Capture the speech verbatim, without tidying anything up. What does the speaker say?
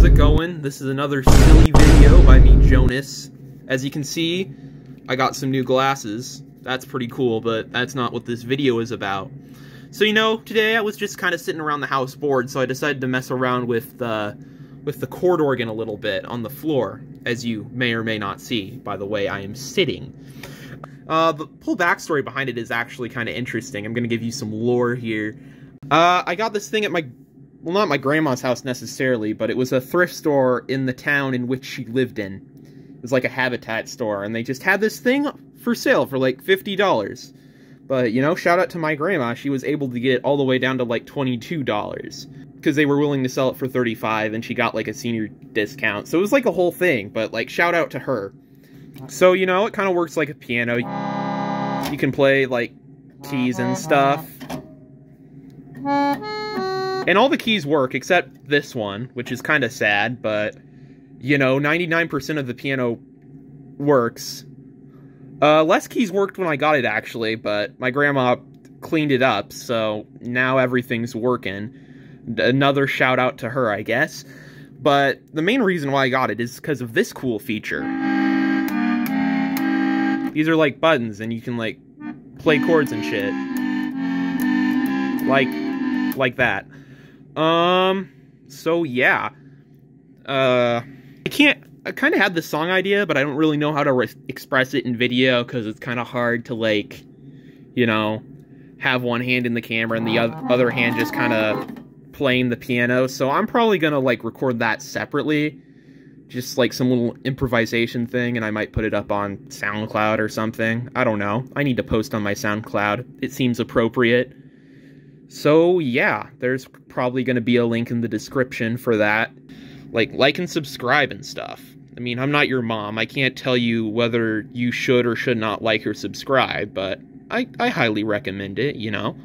How's it going? This is another silly video by me, Jonas. As you can see, I got some new glasses. That's pretty cool, but that's not what this video is about. So, you know, today I was just kind of sitting around the house bored, so I decided to mess around with the, with the chord organ a little bit on the floor, as you may or may not see by the way I am sitting. Uh, the whole backstory behind it is actually kind of interesting. I'm going to give you some lore here. Uh, I got this thing at my, well, not my grandma's house necessarily, but it was a thrift store in the town in which she lived in. It was like a Habitat store, and they just had this thing for sale for like fifty dollars. But, you know, shout out to my grandma. She was able to get it all the way down to like twenty-two dollars because they were willing to sell it for thirty-five dollars, and she got like a senior discount. So it was like a whole thing, but like shout out to her. So, you know, it kind of works like a piano. You can play, like, keys and stuff. And all the keys work, except this one, which is kind of sad, but, you know, ninety-nine percent of the piano works. Uh, less keys worked when I got it, actually, but my grandma cleaned it up, so now everything's working. Another shout-out to her, I guess. But the main reason why I got it is because of this cool feature. These are like buttons, and you can like play chords and shit, like like that. Um, so yeah, uh, I can't. I kind of had this song idea, but I don't really know how to express it in video because it's kind of hard to like, you know, have one hand in the camera and the other hand just kind of playing the piano. So I'm probably gonna like record that separately. Just like some little improvisation thing, and I might put it up on SoundCloud or something. I don't know. I need to post on my SoundCloud. It seems appropriate. So yeah, there's probably going to be a link in the description for that. Like, like and subscribe and stuff. I mean, I'm not your mom. I can't tell you whether you should or should not like or subscribe, but I, I highly recommend it, you know.